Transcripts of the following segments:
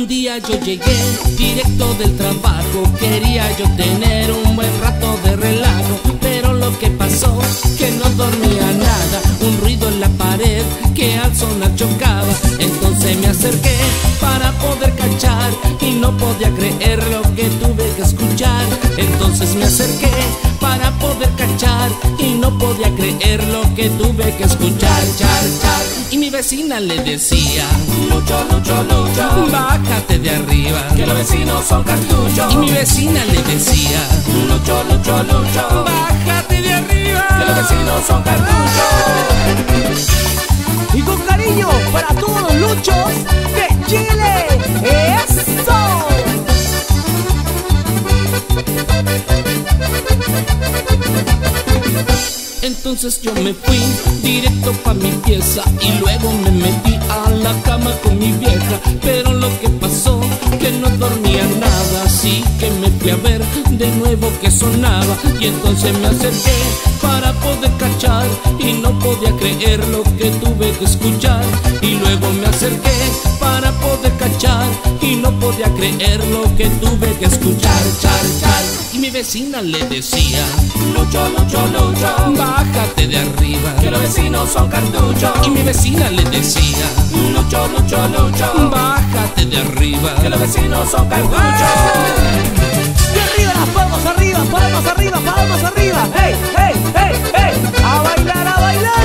Un día yo llegué directo del trabajo, quería yo tener un buen rato de relajo, pero lo que pasó, que no dormía nada, un ruido en la pared que al sonar chocaba. Entonces me acerqué para poder cachar y no podía creer lo que tuve que escuchar. Entonces me acerqué para poder cachar y no podía creer lo que tuve que escuchar, char, char. Y mi vecina le decía: Lucho, Lucho, Lucho, bájate de arriba, que los vecinos son cartuchos. Y mi vecina le decía: Lucho, Lucho, Lucho, bájate de arriba, que los vecinos son cartuchos. Y con cariño para todos los luchos de Chile, ¡eso! Entonces yo me fui directo pa' mi pieza y luego me metí a la cama con mi vieja. Pero lo que pasó, que no dormía nada, así que me fui a ver de nuevo que sonaba. Y entonces me acerqué para poder cachar y no podía creer lo que tuve que escuchar. Y luego me acerqué para poder cachar y no podía creer lo que tuve que escuchar, char, char. Y mi vecina le decía: Lucho, Lucho, Lucho, bájate de arriba, que los vecinos son cartuchos. Y mi vecina le decía: Lucho, Lucho, Lucho, bájate de arriba, que los vecinos son cartuchos. ¡Hey! ¡De arriba las palmas, arriba, palmas, arriba, palmas, arriba! ¡Hey, hey, hey, hey! ¡A bailar, a bailar!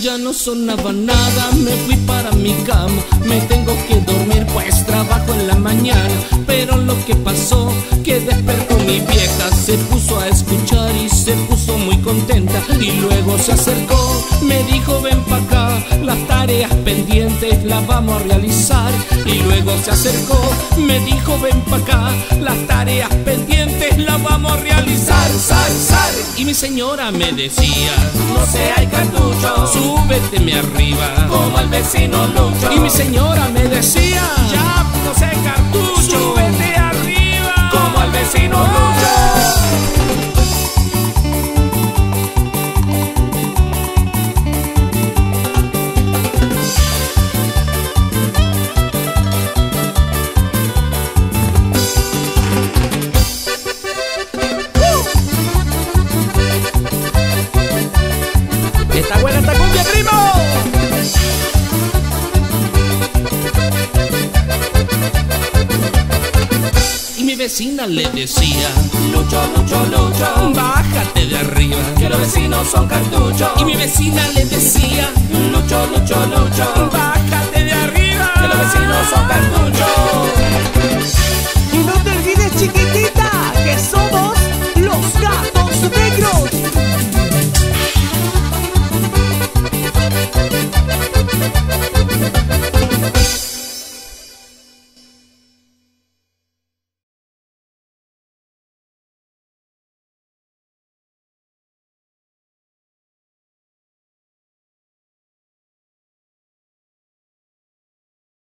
Ya no sonaba nada, me fui para mi cama. Me tengo que dormir pues trabajo en la mañana. Pero lo que pasó, que despertó mi vieja, se puso a escuchar y se puso muy contenta. Y luego se acercó, me dijo: ven pa' acá, las tareas pendientes las vamos a realizar. Y luego se acercó, me dijo: ven pa' acá, las tareas pendientes las vamos a realizar, zar, zar. Y mi señora me decía: no seas cartucho, súbeteme arriba, como el vecino Lucho. Y mi señora me decía: ya no sé cartucho, súbete arriba, como el vecino Lucho. Está buena esta cumbia, primo. Mi vecina le decía: Lucho, Lucho, Lucho, bájate de arriba, que los vecinos son cartuchos. Y mi vecina le decía: Lucho, Lucho, Lucho, bájate de arriba, que los vecinos son cartuchos.